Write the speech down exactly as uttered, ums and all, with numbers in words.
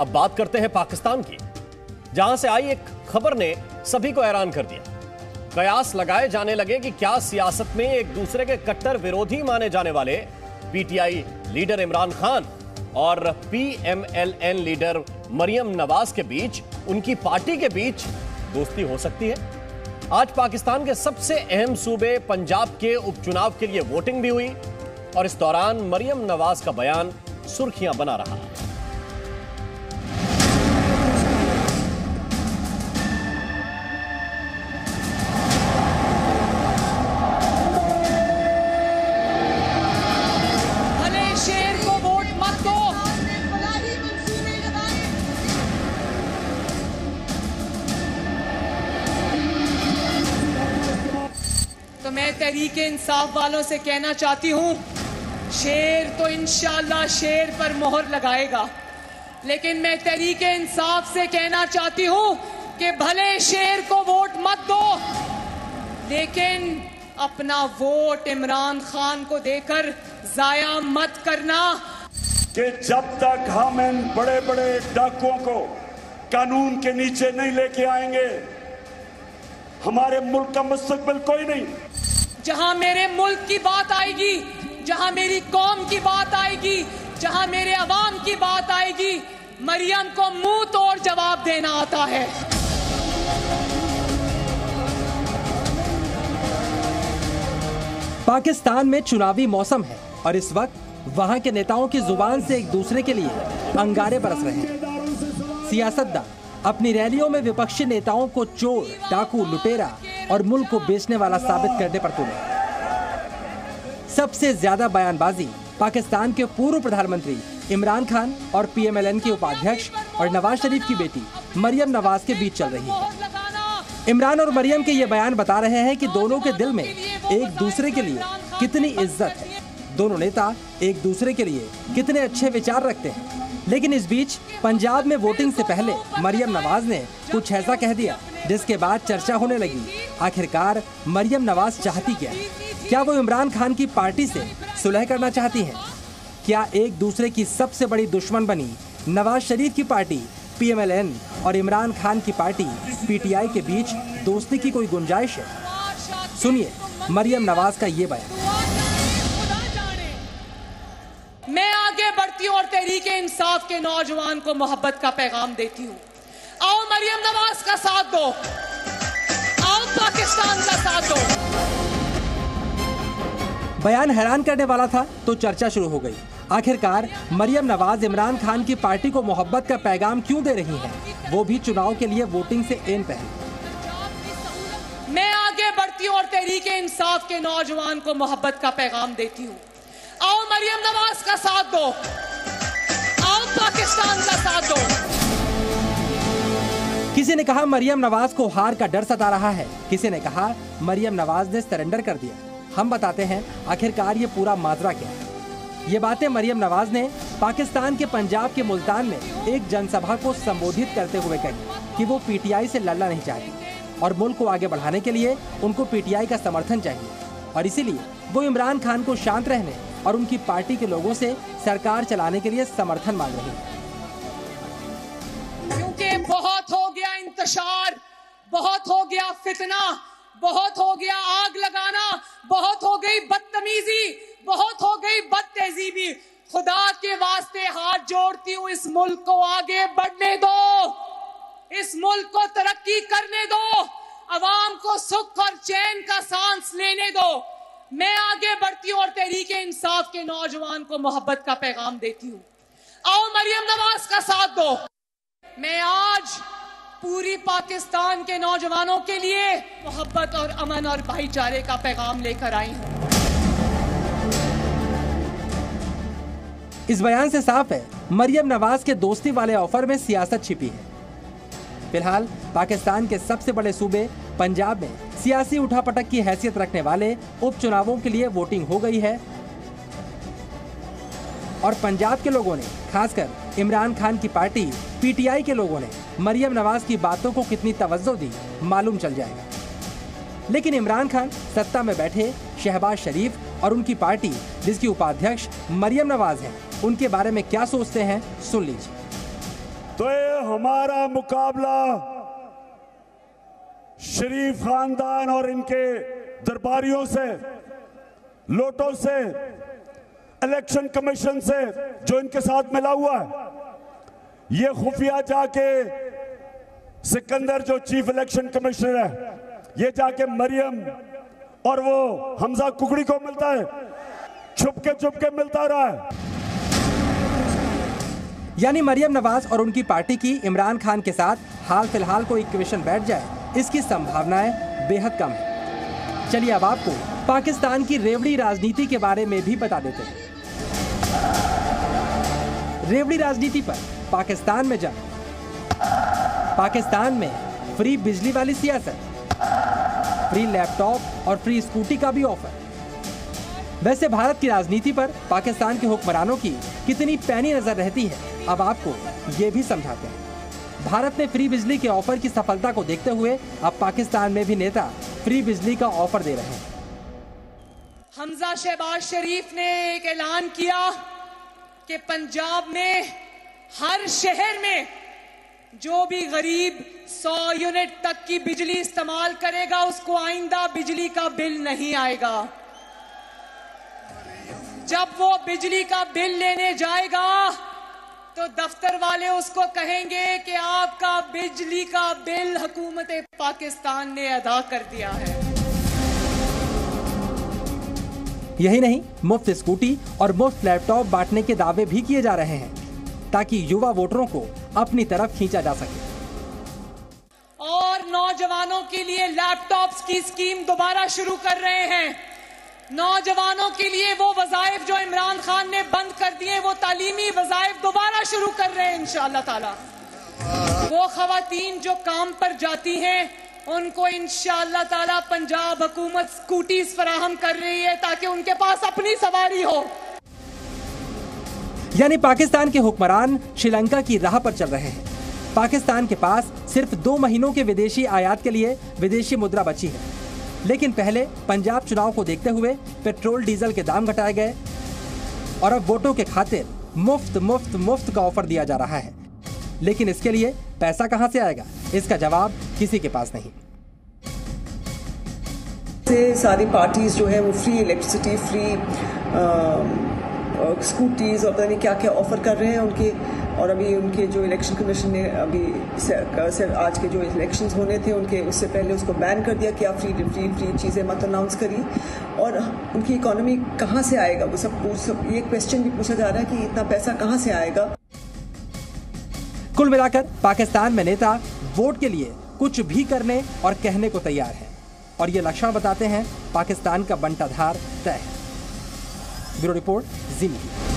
अब बात करते हैं पाकिस्तान की, जहां से आई एक खबर ने सभी को हैरान कर दिया। कयास लगाए जाने लगे कि क्या सियासत में एक दूसरे के कट्टर विरोधी माने जाने वाले पीटीआई लीडर इमरान खान और पीएमएलएन लीडर मरियम नवाज के बीच, उनकी पार्टी के बीच दोस्ती हो सकती है। आज पाकिस्तान के सबसे अहम सूबे पंजाब के उपचुनाव के लिए वोटिंग भी हुई और इस दौरान मरियम नवाज का बयान सुर्खियां बना रहा। मैं तहरीक-ए-इंसाफ वालों से कहना चाहती हूँ, शेर तो इंशाल्लाह शेर पर मोहर लगाएगा, लेकिन मैं तहरीक-ए-इंसाफ से कहना चाहती हूँ कि भले शेर को वोट मत दो, लेकिन अपना वोट इमरान खान को देकर जाया मत करना। कि जब तक हम इन बड़े बड़े डाकुओं को कानून के नीचे नहीं लेके आएंगे, हमारे मुल्क का मुस्तकबिल कोई नहीं। जहां मेरे मुल्क की बात आएगी, जहां मेरी कौम की बात आएगी, जहां मेरे अवाम की बात आएगी, मरियम को मुंह तोड़ जवाब देना आता है। पाकिस्तान में चुनावी मौसम है और इस वक्त वहां के नेताओं की जुबान से एक दूसरे के लिए अंगारे बरस रहे हैं। सियासतदान अपनी रैलियों में विपक्षी नेताओं को चोर, डाकू, लुटेरा और मुल्क को बेचने वाला साबित करने पर तुले। सबसे ज्यादा बयानबाजी पाकिस्तान के पूर्व प्रधानमंत्री इमरान खान और पीएमएलएन के उपाध्यक्ष और नवाज शरीफ की बेटी मरियम नवाज के बीच चल रही है। इमरान और मरियम के ये बयान बता रहे हैं कि दोनों के दिल में एक दूसरे के लिए कितनी इज्जत है, दोनों नेता एक दूसरे के लिए कितने अच्छे विचार रखते हैं। लेकिन इस बीच पंजाब में वोटिंग से पहले मरियम नवाज ने कुछ ऐसा कह दिया जिसके बाद चर्चा होने लगी। आखिरकार मरियम नवाज चाहती क्या? क्या वो इमरान खान की पार्टी से सुलह करना चाहती हैं? क्या एक दूसरे की सबसे बड़ी दुश्मन बनी नवाज शरीफ की पार्टी पीएमएलएन और इमरान खान की पार्टी पीटीआई के बीच दोस्ती की कोई गुंजाइश है? सुनिए मरियम नवाज का ये बयान। मैं आगे बढ़ती हूँ और तहरीके इंसाफ के नौजवान को मोहब्बत का पैगाम देती हूँ। आओ मरियम नवाज का साथ दो, आओ पाकिस्तान का साथ दो। बयान हैरान करने वाला था तो चर्चा शुरू हो गई। आखिरकार मरियम नवाज इमरान खान की पार्टी को मोहब्बत का पैगाम क्यों दे रही हैं, वो भी चुनाव के लिए वोटिंग से ऐन पहले। मैं आगे बढ़ती हूँ और तहरीके इंसाफ के नौजवान को मोहब्बत का पैगाम देती हूँ। आओ मरियम नवाज का साथ दो, आओ पाकिस्तान का साथ दो। किसी ने कहा मरियम नवाज को हार का डर सता रहा है, किसी ने कहा मरियम नवाज ने सरेंडर कर दिया। हम बताते हैं आखिरकार ये पूरा माजरा क्या है। ये बातें मरियम नवाज ने पाकिस्तान के पंजाब के मुल्तान में एक जनसभा को संबोधित करते हुए कही कि वो पीटीआई से लड़ना नहीं चाहती और मुल्क को आगे बढ़ाने के लिए उनको पीटीआई का समर्थन चाहिए और इसीलिए वो इमरान खान को शांत रहने और उनकी पार्टी के लोगों से सरकार चलाने के लिए समर्थन मांग रही है। क्योंकि बहुत हो गया इंतशार, बहुत हो गया फितना, बहुत हो गया आग लगाना, बहुत हो गई बदतमीजी, बहुत हो गई बदतेजीबी। खुदा के वास्ते हाथ जोड़ती हूँ, इस मुल्क को आगे बढ़ने दो, इस मुल्क को तरक्की करने दो, अवाम को सुख और चैन का सांस लेने दो। मैं आगे बढ़ती हूँ और तहरीके इंसाफ के नौजवान को मोहब्बत का पैगाम देती हूँ। आओ मरियम नवाज का साथ दो। मैं आज पूरी पाकिस्तान के नौजवानों के लिए मोहब्बत और अमन और भाईचारे का पैगाम लेकर आई हूँ। इस बयान से साफ है मरियम नवाज के दोस्ती वाले ऑफर में सियासत छिपी है। फिलहाल पाकिस्तान के सबसे बड़े सूबे पंजाब में सियासी उठापटक की हैसियत रखने वाले उपचुनावों के लिए वोटिंग हो गई है और पंजाब के लोगों ने, खासकर इमरान खान की पार्टी पीटीआई के लोगों ने मरियम नवाज की बातों को कितनी तवज्जो दी मालूम चल जाएगा। लेकिन इमरान खान सत्ता में बैठे शहबाज शरीफ और उनकी पार्टी जिसकी उपाध्यक्ष मरियम नवाज हैं, उनके बारे में क्या सोचते हैं सुन लीजिए। तो ये हमारा मुकाबला शरीफ खानदान और इनके दरबारियों से, लोटों से, इलेक्शन कमीशन से जो इनके साथ मिला हुआ है, ये खुफिया जाके सिकंदर जो चीफ इलेक्शन कमिश्नर है, ये जाके मरियम और वो हमजा कुकड़ी को मिलता है, छुपके छुपके मिलता रहा है। यानी मरियम नवाज और उनकी पार्टी की इमरान खान के साथ हाल फिलहाल को इक्वेशन बैठ जाए, इसकी संभावनाएं बेहद कम है। चलिए अब आपको पाकिस्तान की रेवड़ी राजनीति के बारे में भी बता देते हैं। रेवड़ी राजनीति पर पाकिस्तान में जा पाकिस्तान में फ्री बिजली वाली सियासत, फ्री लैपटॉप और फ्री स्कूटी का भी ऑफर। वैसे भारत की राजनीति पर पाकिस्तान के हुक्मरानों की कितनी पैनी नजर रहती है, अब आपको ये भी समझाते हैं। भारत में फ्री बिजली के ऑफर की सफलता को देखते हुए अब पाकिस्तान में भी नेता फ्री बिजली का ऑफर दे रहे हैं। हमजा शहबाज शरीफ ने एक ऐलान किया कि पंजाब में हर शहर में जो भी गरीब सौ यूनिट तक की बिजली इस्तेमाल करेगा उसको आइंदा बिजली का बिल नहीं आएगा। जब वो बिजली का बिल लेने जाएगा तो दफ्तर वाले उसको कहेंगे कि आपका बिजली का बिल हुकूमत पाकिस्तान ने अदा कर दिया है। यही नहीं, मुफ्त स्कूटी और मुफ्त लैपटॉप बांटने के दावे भी किए जा रहे हैं ताकि युवा वोटरों को अपनी तरफ खींचा जा सके। और नौजवानों के लिए लैपटॉप्स की स्कीम दोबारा शुरू कर रहे हैं। नौजवानों के लिए वो वज़ाइफ जो इमरान खान ने बंद कर दिए वो तालीमी वज़ाइफ दोबारा शुरू कर रहे हैं इंशाअल्लाह ताला। वो ख़वातीन जो काम पर जाती हैं उनको इंशाअल्लाह ताला पंजाब हुकूमत स्कूटीज फराहम कर रही है ताकि उनके पास अपनी सवारी हो। यानी पाकिस्तान के हुक्मरान श्रीलंका की राह पर चल रहे हैं। पाकिस्तान के पास सिर्फ दो महीनों के विदेशी आयात के लिए विदेशी मुद्रा बची है, लेकिन पहले पंजाब चुनाव को देखते हुए पेट्रोल डीजल के दाम घटाए गए और अब वोटों के खातिर मुफ्त मुफ्त मुफ्त का ऑफर दिया जा रहा है। लेकिन इसके लिए पैसा कहां से आएगा, इसका जवाब किसी के पास नहीं। सारी पार्टीज जो है वो फ्री इलेक्ट्रिसिटी, फ्री स्कूटीज और पता नहीं क्या क्या ऑफर कर रहे हैं उनके। और अभी उनके जो इलेक्शन कमीशन ने अभी सर आज के जो इलेक्शंस होने थे उनके उससे पहले उसको बैन कर दिया कि आप फ्री फ्री फ्री चीज़ें मत अनाउंस करिए। और उनकी इकोनॉमी कहाँ से आएगा वो सब पूछ सब ये क्वेश्चन भी पूछा जा रहा है कि इतना पैसा कहाँ से आएगा। कुल मिलाकर पाकिस्तान में नेता वोट के लिए कुछ भी करने और कहने को तैयार है और ये लक्षण बताते हैं पाकिस्तान का बंटाधार तय है। ब्यूरो रिपोर्ट, जी।